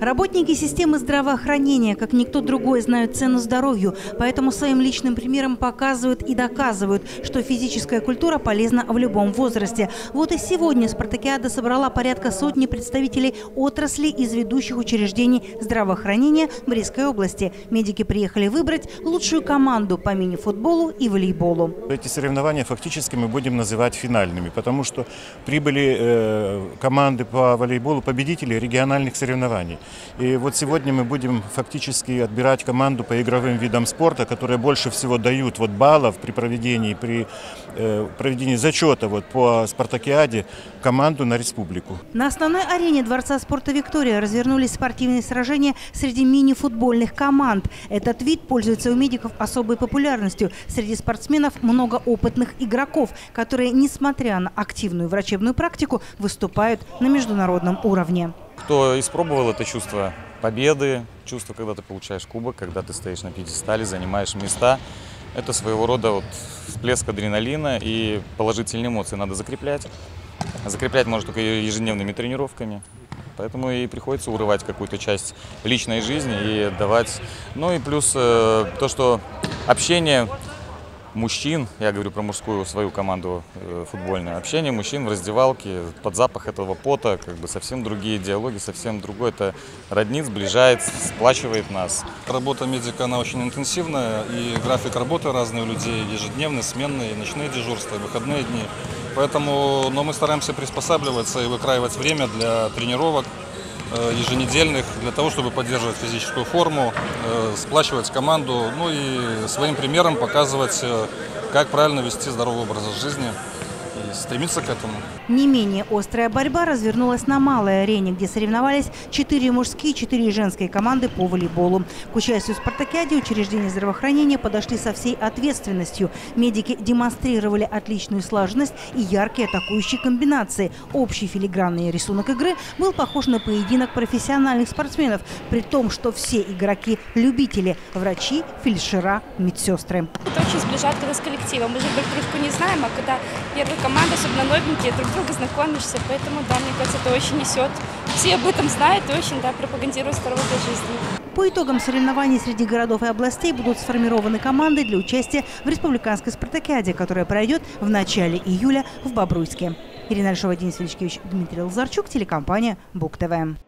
Работники системы здравоохранения, как никто другой, знают цену здоровью, поэтому своим личным примером показывают и доказывают, что физическая культура полезна в любом возрасте. Вот и сегодня «Спартакиада» собрала порядка сотни представителей отрасли из ведущих учреждений здравоохранения Брестской области. Медики приехали выбрать лучшую команду по мини-футболу и волейболу. Эти соревнования фактически мы будем называть финальными, потому что прибыли команды по волейболу, победители региональных соревнований. И вот сегодня мы будем фактически отбирать команду по игровым видам спорта, которые больше всего дают вот баллов при проведении зачета вот по «Спартакиаде» команду на республику. На основной арене Дворца спорта «Виктория» развернулись спортивные сражения среди мини-футбольных команд. Этот вид пользуется у медиков особой популярностью. Среди спортсменов много опытных игроков, которые, несмотря на активную врачебную практику, выступают на международном уровне. Кто испробовал это чувство победы, чувство, когда ты получаешь кубок, когда ты стоишь на пьедестале, занимаешь места, это своего рода вот всплеск адреналина и положительные эмоции надо закреплять. Закреплять можно только ежедневными тренировками, поэтому и приходится урывать какую-то часть личной жизни и отдавать. Ну и плюс то, что общение мужчин, я говорю про мужскую свою команду футбольную, общение мужчин в раздевалке, под запах этого пота, как бы совсем другие диалоги, совсем другое. Это роднит, сближает, сплачивает нас. Работа медика, она очень интенсивная, и график работы разный у людей, ежедневный, сменные, ночные дежурства, выходные дни. Поэтому, но мы стараемся приспосабливаться и выкраивать время для тренировок еженедельных, для того, чтобы поддерживать физическую форму, сплачивать команду, ну и своим примером показывать, как правильно вести здоровый образ жизни и стремиться к этому. Не менее острая борьба развернулась на малой арене, где соревновались 4 мужские и 4 женские команды по волейболу. К участию в «Спартакиаде» учреждения здравоохранения подошли со всей ответственностью. Медики демонстрировали отличную слаженность и яркие атакующие комбинации. Общий филигранный рисунок игры был похож на поединок профессиональных спортсменов, при том, что все игроки – любители, врачи, фельдшера, медсестры. Это очень сближает нас коллективом. Мы же друг дружку не знаем, а когда первая команда, особенно новенькие, друг друга знакомишься, поэтому, да, мне кажется, это очень несет. Все об этом знают и очень, да, пропагандируют здоровую жизнь. По итогам соревнований среди городов и областей будут сформированы команды для участия в республиканской «Спартакиаде», которая пройдет в начале июля в Бобруйске. Ирина Альшова, Денис Величкевич, Дмитрий Лазарчук, телекомпания Буг-ТВ.